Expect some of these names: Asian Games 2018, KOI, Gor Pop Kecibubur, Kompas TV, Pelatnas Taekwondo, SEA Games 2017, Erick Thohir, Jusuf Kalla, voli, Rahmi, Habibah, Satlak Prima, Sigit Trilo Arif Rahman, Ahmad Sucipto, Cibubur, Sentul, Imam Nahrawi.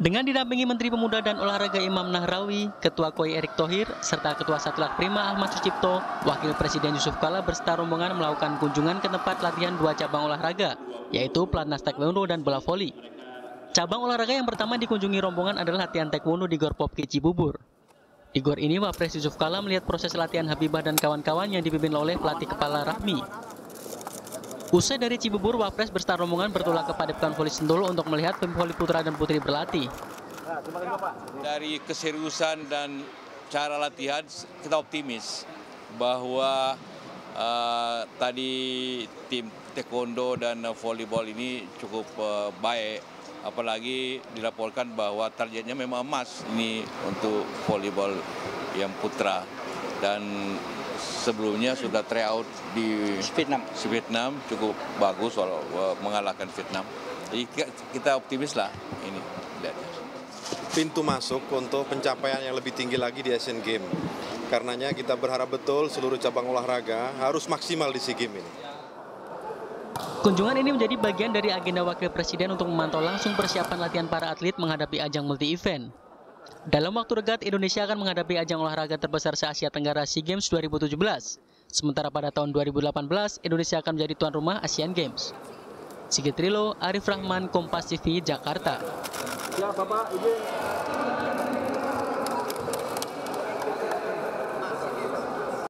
Dengan didampingi Menteri Pemuda dan Olahraga Imam Nahrawi, Ketua KOI Erick Thohir, serta Ketua Satlak Prima Ahmad Sucipto, Wakil Presiden Jusuf Kalla berserta rombongan melakukan kunjungan ke tempat latihan dua cabang olahraga, yaitu Pelatnas Taekwondo dan bola voli. Cabang olahraga yang pertama dikunjungi rombongan adalah latihan Taekwondo di Gor Pop Kecibubur. Di gor ini, Wapres Jusuf Kalla melihat proses latihan Habibah dan kawan-kawan yang dipimpin oleh pelatih kepala Rahmi. Usai dari Cibubur, Wapres berserta rombongan bertolak ke padepokan voli Sentul untuk melihat voli putra dan putri berlatih. Dari keseriusan dan cara latihan, kita optimis bahwa tadi tim taekwondo dan volleyball ini cukup baik. Apalagi dilaporkan bahwa targetnya memang emas ini untuk volleyball yang putra. Dan sebelumnya sudah tryout di Vietnam cukup bagus kalau mengalahkan Vietnam. Jadi kita optimis lah ini. Pintu masuk untuk pencapaian yang lebih tinggi lagi di Asian Games. Karenanya kita berharap betul seluruh cabang olahraga harus maksimal di SEA Games ini. Kunjungan ini menjadi bagian dari agenda Wakil Presiden untuk memantau langsung persiapan latihan para atlet menghadapi ajang multi-event. Dalam waktu dekat, Indonesia akan menghadapi ajang olahraga terbesar se-Asia Tenggara SEA Games 2017. Sementara pada tahun 2018, Indonesia akan menjadi tuan rumah Asian Games. Sigit Trilo Arif Rahman, Kompas TV, Jakarta. Ya, Bapak, Ibu.